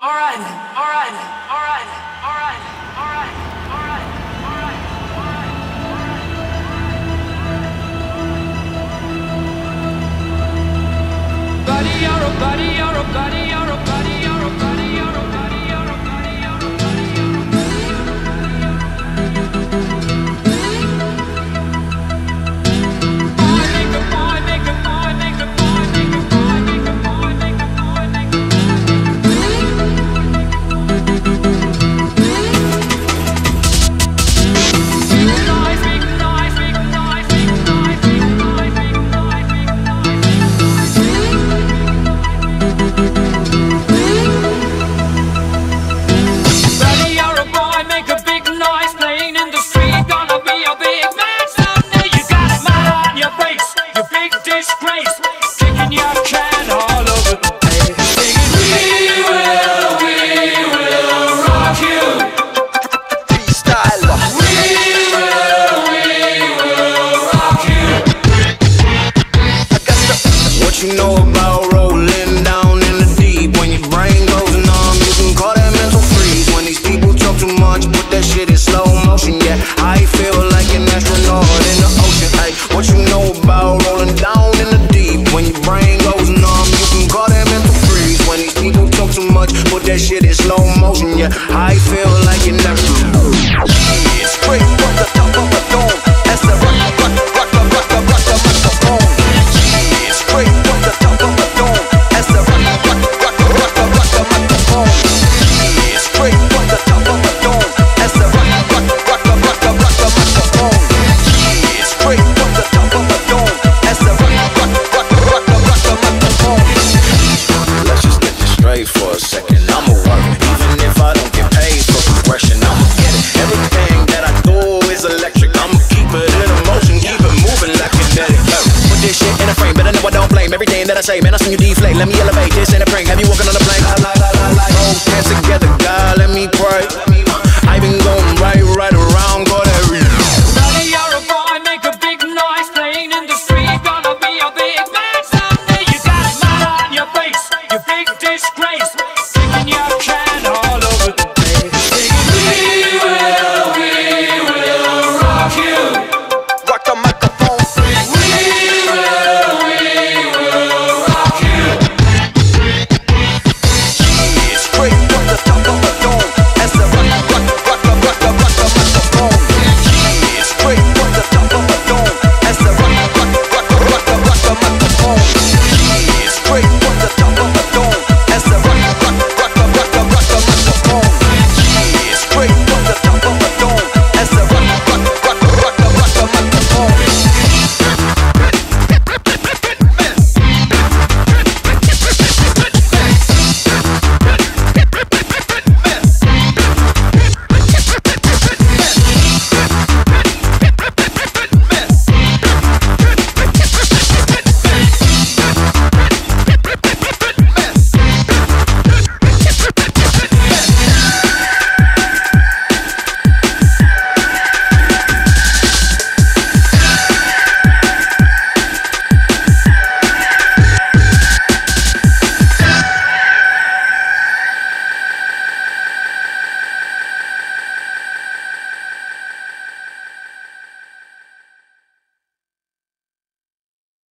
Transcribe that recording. You know about rolling down in the deep. When your brain goes numb, you can call that mental freeze. When these people talk too much, put that shit in slow motion. Yeah, I feel like an astronaut in the ocean. Like, what you know about rolling down in the deep? When your brain goes numb, you can call that mental freeze. When these people talk too much, put that shit in slow motion. Yeah, I feel like an astronaut. It's straight from the top of the dome. That's the rock, straight from the top of the dome. That's the rock, straight from the top of the dome. That's the rock, straight from the top of the dome. That's the rock. Let's just get this straight for a second. I'ma work it, even if I don't get paid for progression. I'ma get it. Everything that I do is electric. I'ma keep it in motion, keep it moving like kinetic. Put this shit in a frame, better know I don't blame. Everything that I say, man, I seen you deflate. Let me elevate.